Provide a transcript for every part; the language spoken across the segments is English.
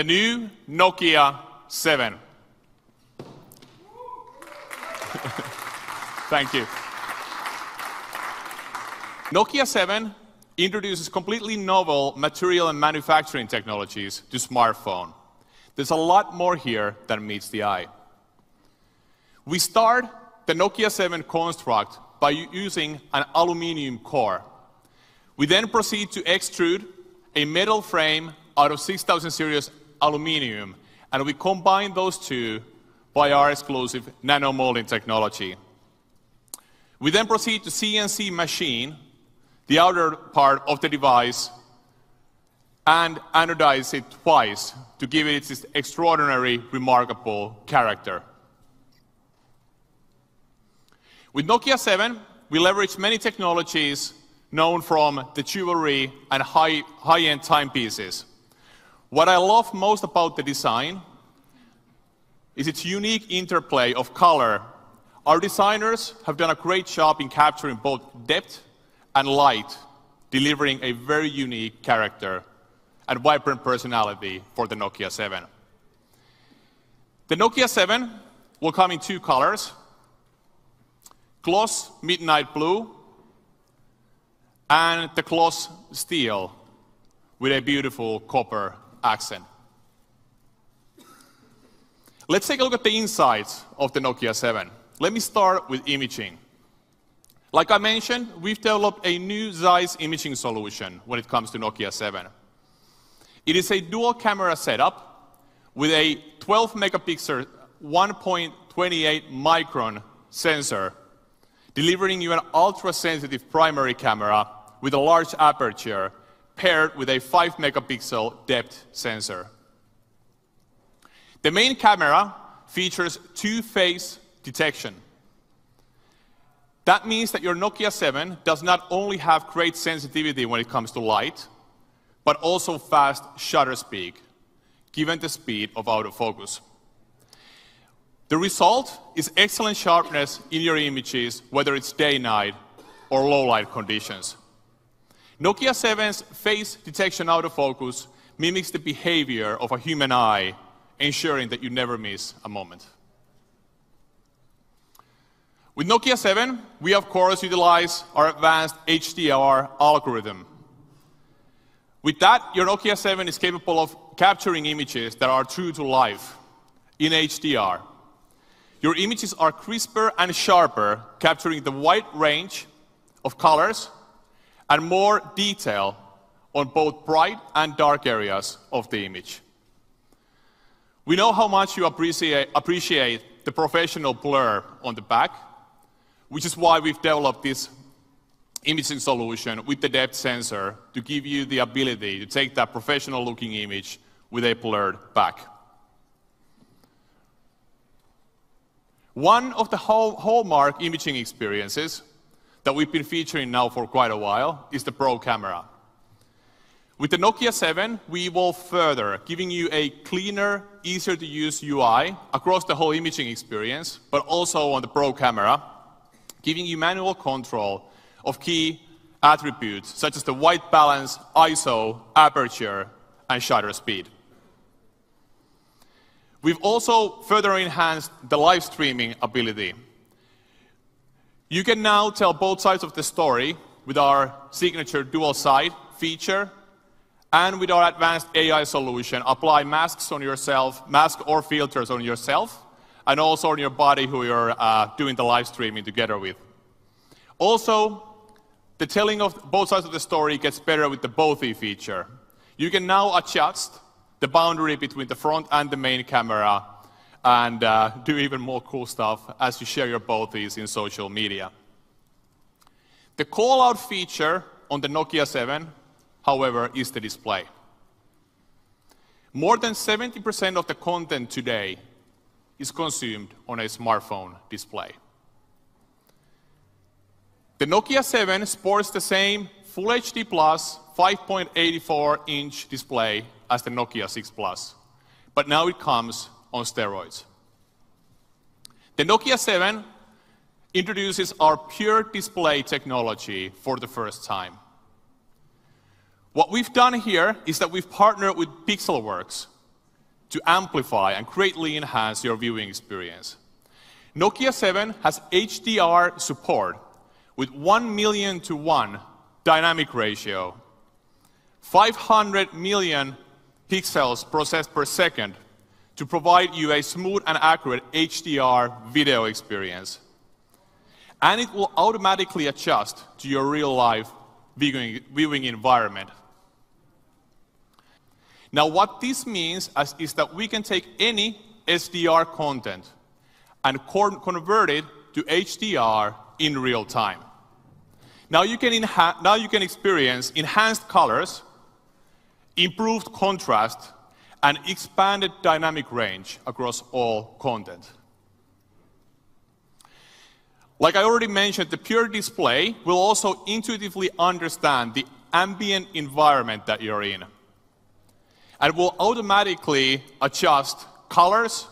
the new Nokia 7. Thank you. Nokia 7 introduces completely novel material and manufacturing technologies to smartphone. There's a lot more here than meets the eye. We start the Nokia 7 construct by using an aluminum core. We then proceed to extrude a metal frame out of 6000 series aluminum, and we combine those two by our exclusive nano-molding technology. We then proceed to CNC machine the outer part of the device and anodize it twice to give it its extraordinary, remarkable character. With Nokia 7, we leverage many technologies known from the jewelry and high-end timepieces. What I love most about the design is its unique interplay of color. Our designers have done a great job in capturing both depth and light, delivering a very unique character and vibrant personality for the Nokia 7. The Nokia 7 will come in two colors, gloss midnight blue and the gloss steel with a beautiful copper accent. Let's take a look at the insides of the Nokia 7. Let me start with imaging. Like I mentioned, we've developed a new Zeiss imaging solution when it comes to Nokia 7. It is a dual camera setup with a 12 megapixel 1.28 micron sensor, delivering you an ultra-sensitive primary camera with a large aperture paired with a 5 megapixel depth sensor. The main camera features two-phase detection. That means that your Nokia 7 does not only have great sensitivity when it comes to light, but also fast shutter speed, given the speed of autofocus. The result is excellent sharpness in your images, whether it's day, night, or low light conditions. Nokia 7's face detection autofocus mimics the behavior of a human eye, ensuring that you never miss a moment. With Nokia 7, we of course utilize our advanced HDR algorithm. With that, your Nokia 7 is capable of capturing images that are true to life in HDR. Your images are crisper and sharper, capturing the wide range of colors and more detail on both bright and dark areas of the image. We know how much you appreciate the professional blur on the back, which is why we've developed this imaging solution with the depth sensor to give you the ability to take that professional-looking image with a blurred back. One of the hallmark imaging experiences that we've been featuring now for quite a while is the Pro camera. With the Nokia 7, we evolve further, giving you a cleaner, easier-to-use UI across the whole imaging experience, but also on the Pro camera, giving you manual control of key attributes such as the white balance, ISO, aperture, and shutter speed. We've also further enhanced the live streaming ability. You can now tell both sides of the story with our signature dual side feature and with our advanced AI solution, apply masks on yourself, mask or filters on yourself, and also on your body who you're doing the live streaming together with. Also, the telling of both sides of the story gets better with the bokeh feature. You can now adjust the boundary between the front and the main camera and do even more cool stuff as you share your bokehs in social media. The call-out feature on the Nokia 7, however, is the display. More than 70% of the content today is consumed on a smartphone display. The Nokia 7 sports the same Full HD Plus 5.84-inch display as the Nokia 6 Plus, but now it comes on steroids. The Nokia 7 introduces our Pure Display technology for the first time. What we've done here is that we've partnered with Pixelworks to amplify and greatly enhance your viewing experience. Nokia 7 has HDR support with 1,000,000 to 1 dynamic ratio, 500 million pixels processed per second to provide you a smooth and accurate HDR video experience. And it will automatically adjust to your real-life viewing environment. Now, what this means is that we can take any SDR content and convert it to HDR in real time. Now you can experience enhanced colors, improved contrast, and expanded dynamic range across all content. Like I already mentioned, the pure display will also intuitively understand the ambient environment that you're in, and will automatically adjust colors,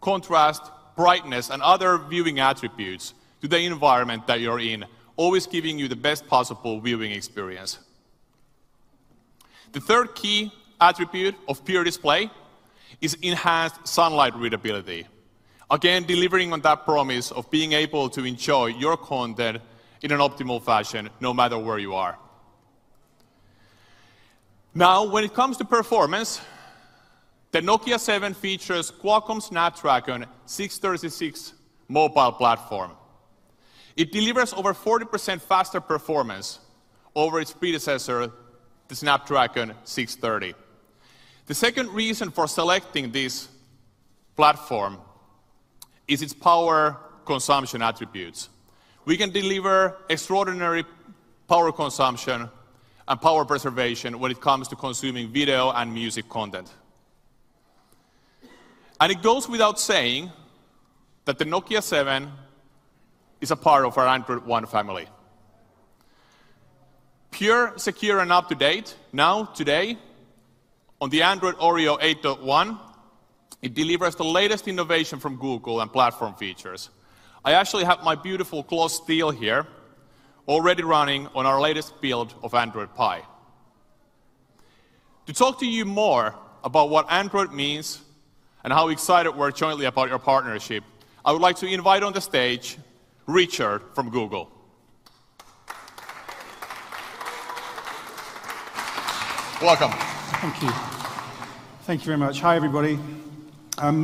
contrast, brightness, and other viewing attributes to the environment that you're in, always giving you the best possible viewing experience. The third key attribute of pure display is enhanced sunlight readability. Again, delivering on that promise of being able to enjoy your content in an optimal fashion, no matter where you are. Now, when it comes to performance, the Nokia 7 features Qualcomm Snapdragon 636 mobile platform. It delivers over 40% faster performance over its predecessor, the Snapdragon 630. The second reason for selecting this platform is its power consumption attributes. We can deliver extraordinary power consumption and power preservation when it comes to consuming video and music content. And it goes without saying that the Nokia 7 is a part of our Android One family. Pure, secure, and up-to-date, now, today, on the Android Oreo 8.1, it delivers the latest innovation from Google and platform features. I actually have my beautiful gloss steel here, already running on our latest build of Android Pie. To talk to you more about what Android means and how excited we're jointly about your partnership, I would like to invite on the stage Richard from Google. Welcome. Thank you. Thank you very much. Hi, everybody.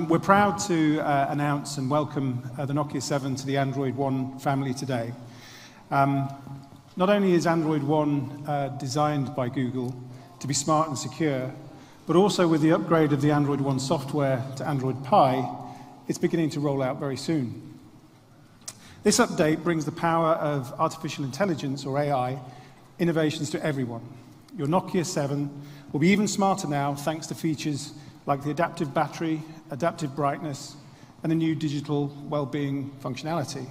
We're proud to announce and welcome the Nokia 7 to the Android One family today. Not only is Android One designed by Google to be smart and secure, but also with the upgrade of the Android One software to Android Pie, it's beginning to roll out very soon. This update brings the power of artificial intelligence, or AI, innovations to everyone. Your Nokia 7 will be even smarter now thanks to features like the adaptive battery, adaptive brightness, and the new digital well-being functionality.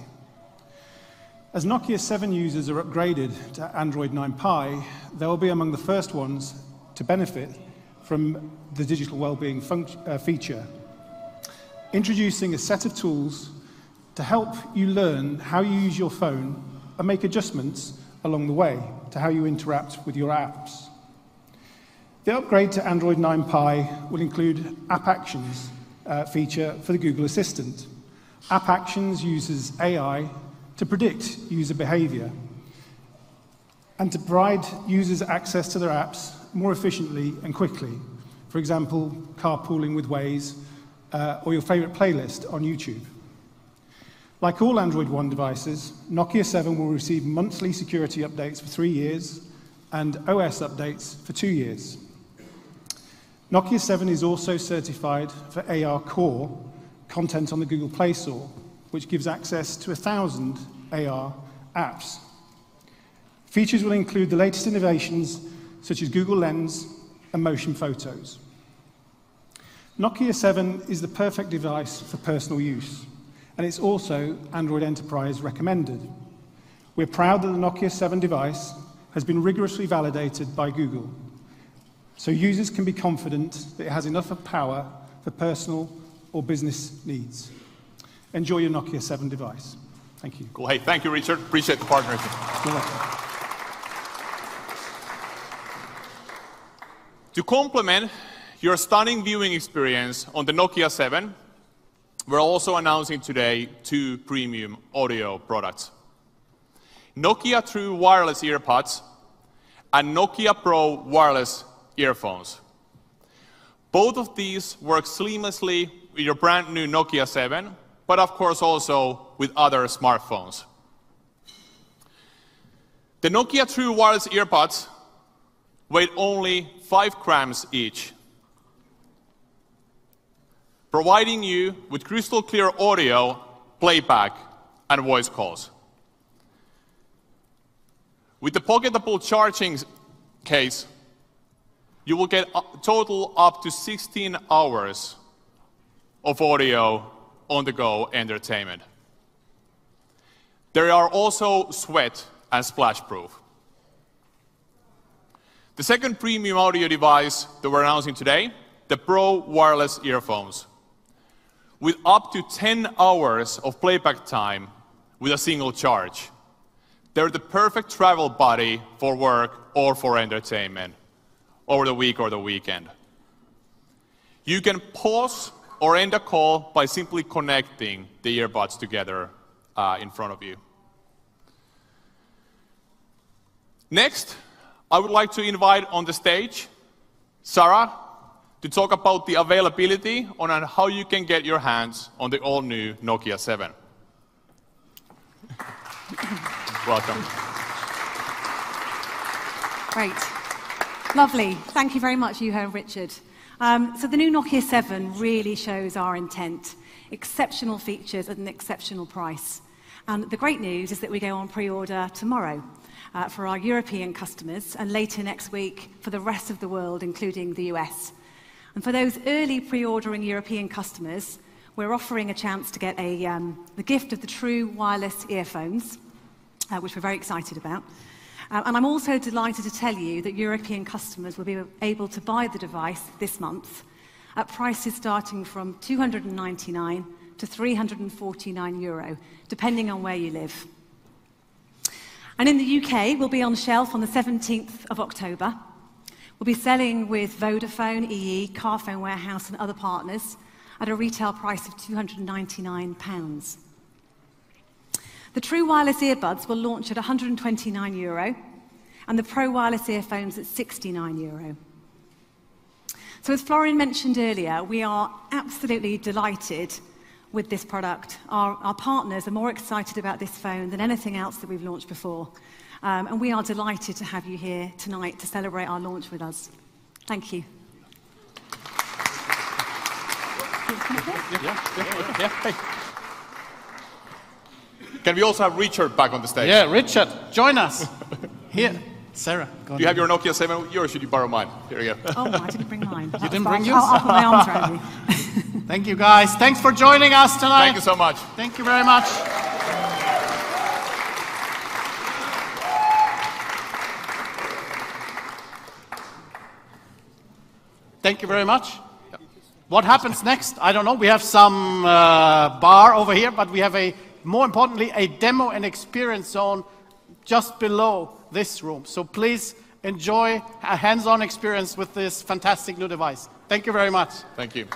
As Nokia 7 users are upgraded to Android 9 Pie, they will be among the first ones to benefit from the digital well-being feature, introducing a set of tools to help you learn how you use your phone and make adjustments along the way to how you interact with your apps. The upgrade to Android 9 Pie will include App Actions feature for the Google Assistant. App Actions uses AI to predict user behavior and to provide users access to their apps more efficiently and quickly. For example, carpooling with Waze or your favorite playlist on YouTube. Like all Android One devices, Nokia 7 will receive monthly security updates for 3 years and OS updates for 2 years. Nokia 7 is also certified for AR Core content on the Google Play Store, which gives access to 1,000 AR apps. Features will include the latest innovations such as Google Lens and motion photos. Nokia 7 is the perfect device for personal use, and it's also Android Enterprise recommended. We're proud that the Nokia 7 device has been rigorously validated by Google, so users can be confident that it has enough power for personal or business needs. Enjoy your Nokia 7 device. Thank you. Cool. Hey, thank you, Richard. Appreciate the partnership. You're welcome. To complement your stunning viewing experience on the Nokia 7, we're also announcing today two premium audio products. Nokia True Wireless Earbuds and Nokia Pro Wireless Earphones. Both of these work seamlessly with your brand new Nokia 7, but of course also with other smartphones. The Nokia True Wireless Earbuds weigh only 5 grams each, providing you with crystal clear audio, playback, and voice calls. With the pocketable charging case, you will get a total up to 16 hours of audio on-the-go entertainment. They are also sweat and splash-proof. The second premium audio device that we're announcing today, the Pro Wireless Earphones, with up to 10 hours of playback time with a single charge. They're the perfect travel buddy for work or for entertainment, over the week or the weekend. You can pause or end a call by simply connecting the earbuds together in front of you. Next, I would like to invite on the stage Sarah to talk about the availability on how you can get your hands on the all-new Nokia 7. Welcome. Great. Lovely. Thank you very much, Juho and Richard. So the new Nokia 7 really shows our intent. Exceptional features at an exceptional price. And the great news is that we go on pre-order tomorrow for our European customers and later next week for the rest of the world, including the US. And for those early pre-ordering European customers, we're offering a chance to get the gift of the True Wireless Earphones, which we're very excited about. And I'm also delighted to tell you that European customers will be able to buy the device this month at prices starting from €299 to €349, depending on where you live. And in the UK, we'll be on shelf on the 17th of October. We'll be selling with Vodafone, EE, Carphone Warehouse and other partners at a retail price of £299. The True Wireless Earbuds will launch at €129 and the Pro Wireless Earphones at €69. So as Florin mentioned earlier, we are absolutely delighted with this product. Our partners are more excited about this phone than anything else that we've launched before. And we are delighted to have you here tonight to celebrate our launch with us. Thank you. Yeah. Can we also have Richard back on the stage? Yeah, Richard, join us. Here, Sarah, go on. Do you have your Nokia 7 with you, or should you borrow mine? Here you go. Oh, I didn't bring mine. You didn't bring yours? I'll put my arms around you. Thank you, guys. Thanks for joining us tonight. Thank you so much. Thank you very much. Thank you very much. What happens next? I don't know. We have some bar over here, but we have a... More importantly, a demo and experience zone just below this room. So please enjoy a hands-on experience with this fantastic new device. Thank you very much. Thank you.